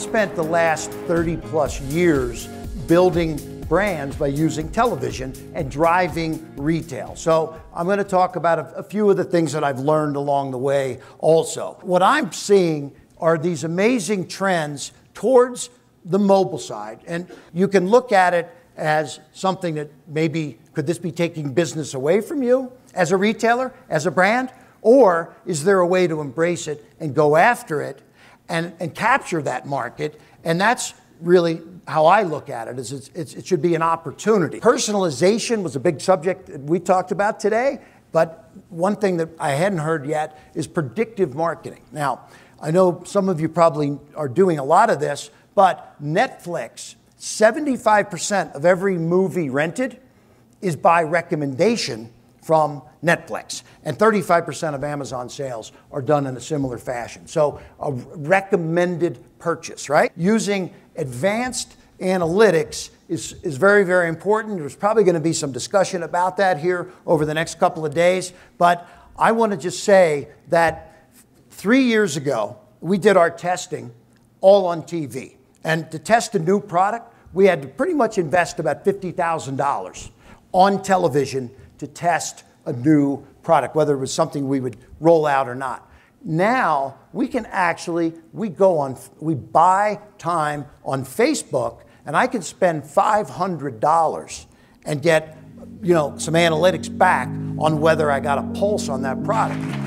spent the last 30-plus years building brands by using television and driving retail. So I'm going to talk about a few of the things that I've learned along the way also. What I'm seeing are these amazing trends towards the mobile side. And you can look at it as something that maybe, could this be taking business away from you as a retailer, as a brand? Or is there a way to embrace it and go after it and capture that market? And that's really how I look at it, is it should be an opportunity. Personalization was a big subject that we talked about today, but one thing that I hadn't heard yet is predictive marketing. Now, I know some of you probably are doing a lot of this, but Netflix, 75% of every movie rented is by recommendation from Netflix, and 35% of Amazon sales are done in a similar fashion. So a recommended purchase, right? Using advanced analytics is very, very important. There's probably going to be some discussion about that here over the next couple of days, but I want to just say that 3 years ago, we did our testing all on TV, and to test a new product, we had to pretty much invest about $50,000 on television to test a new product, whether it was something we would roll out or not. Now we can actually, we buy time on Facebook, and I can spend $500 and get, you know, some analytics back on whether I got a pulse on that product.